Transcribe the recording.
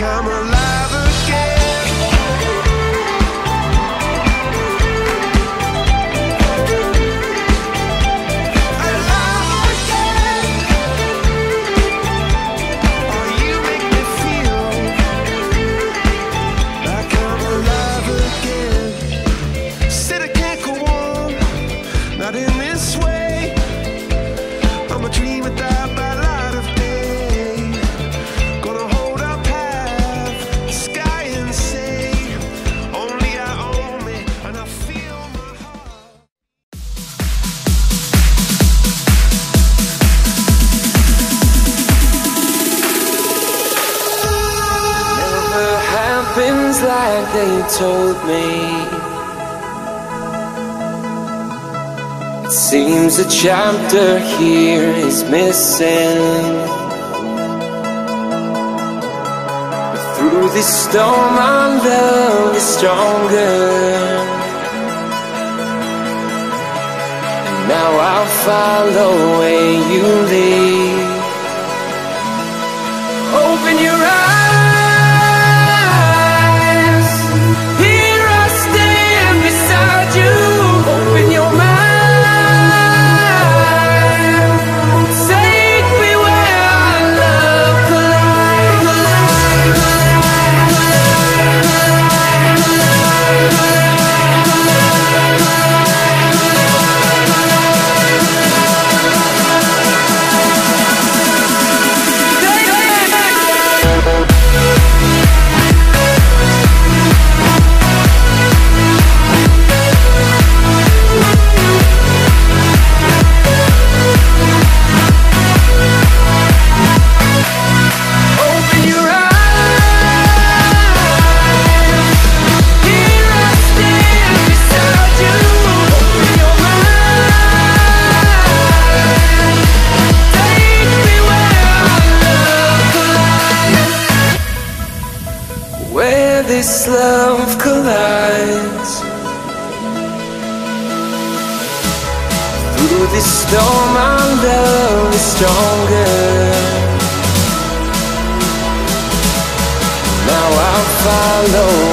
come alive again. Alive again. Oh, you make me feel like I'm alive again. Said I can't go on, not in this way. I'm a dream without balance. Happens like they told me. It seems a chapter here is missing. But through this storm our love is stronger, and now I'll follow where you lead. Open your eyes, this love collides. Through this storm our love is stronger, now I'll follow